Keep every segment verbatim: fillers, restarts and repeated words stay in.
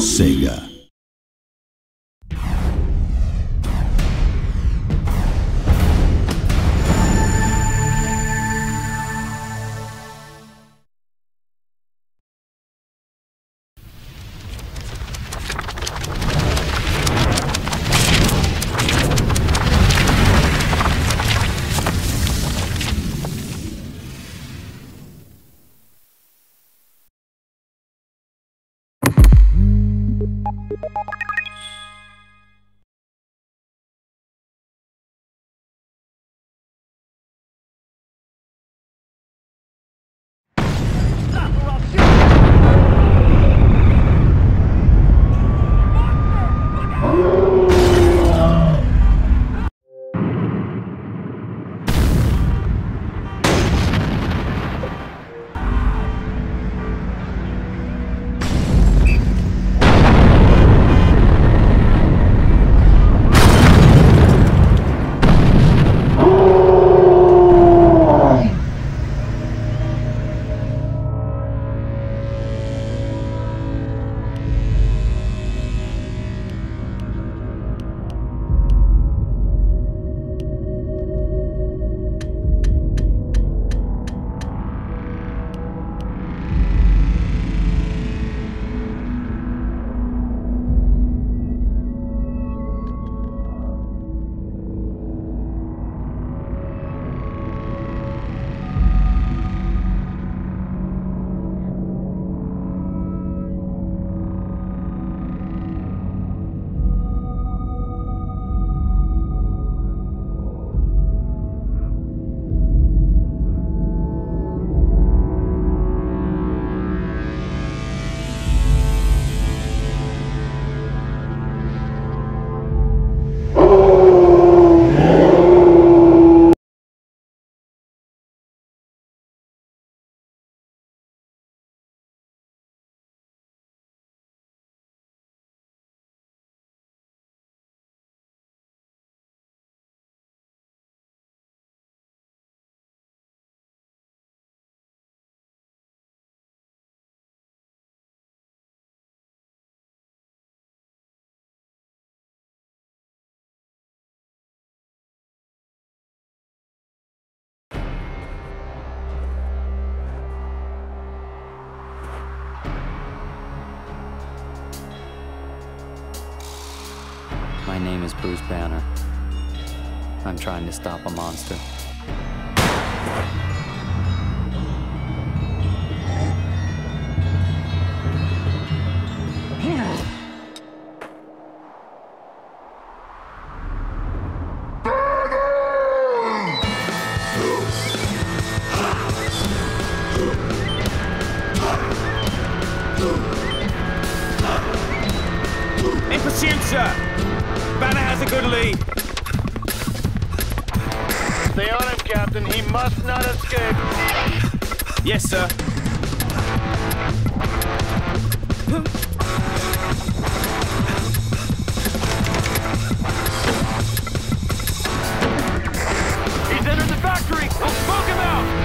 Sega. My name is Bruce Banner. I'm trying to stop a monster. In pursuit, sir! Banner has a good lead! Stay on him, Captain. He must not escape. Yes, sir. He's entered the factory! I'll smoke him out!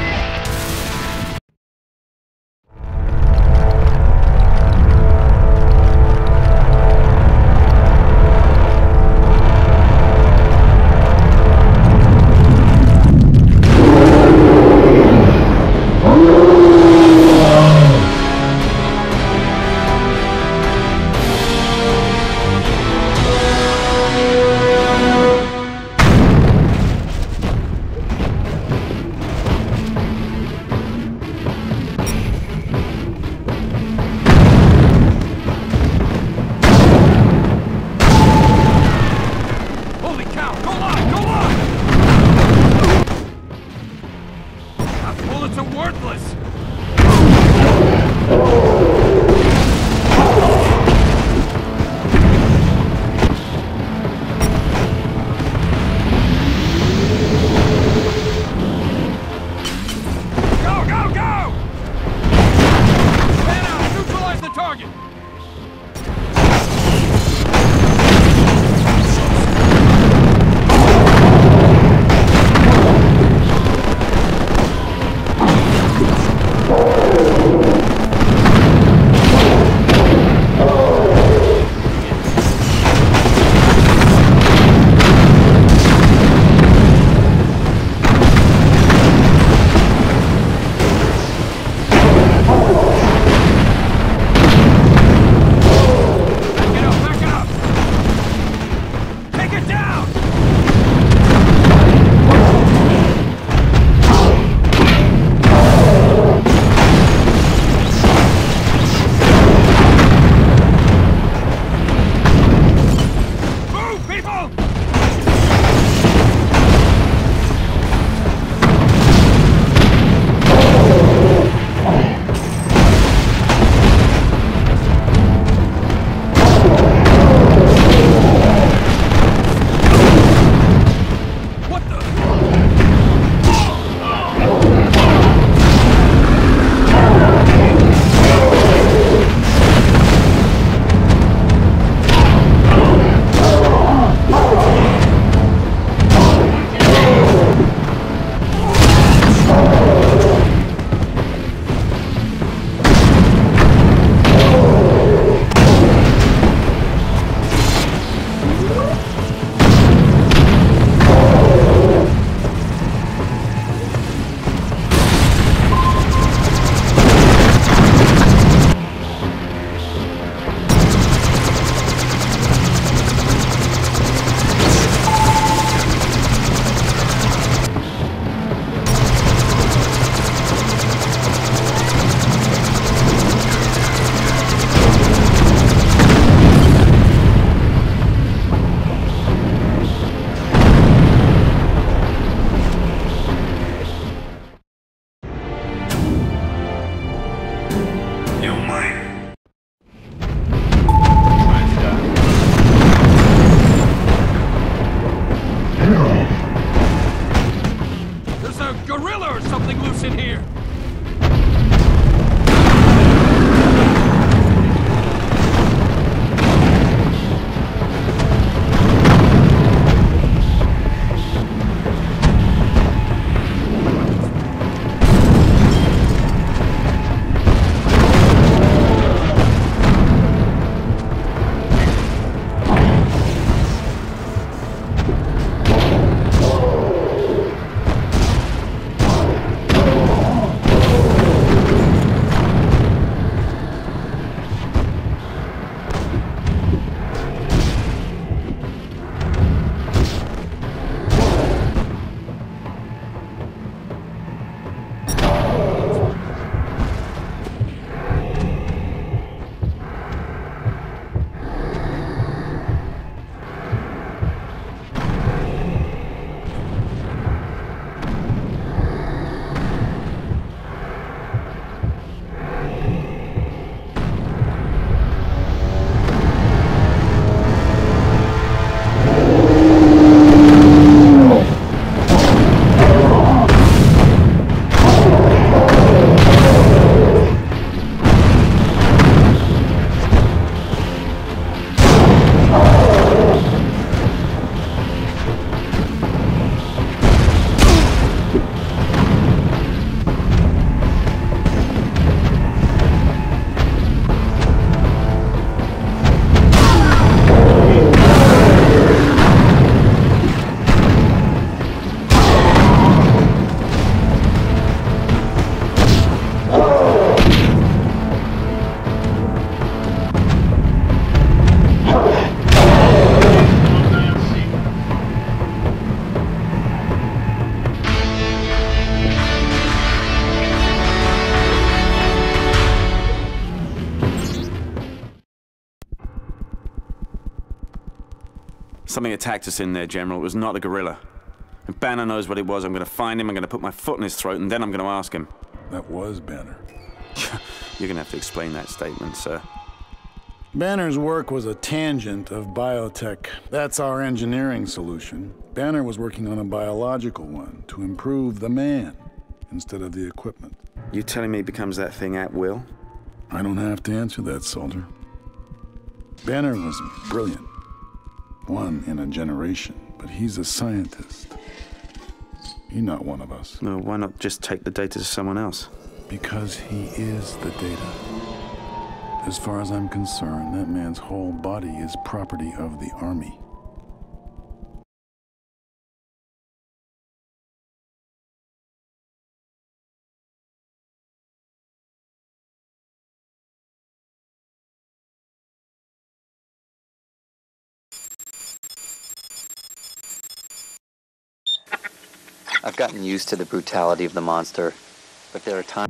Something attacked us in there, General. It was not the gorilla. And Banner knows what it was. I'm gonna find him, I'm gonna put my foot in his throat, and then I'm gonna ask him. That was Banner. You're gonna have to explain that statement, sir. Banner's work was a tangent of biotech. That's our engineering solution. Banner was working on a biological one to improve the man instead of the equipment. You're telling me he becomes that thing at will? I don't have to answer that, soldier. Banner was brilliant. One in a generation, but he's a scientist. He's not one of us. No, why not just take the data to someone else? Because he is the data. As far as I'm concerned, that man's whole body is property of the Army. I've gotten used to the brutality of the monster, but there are times...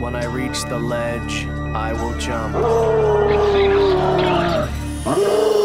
When I reach the ledge, I will jump. Huh?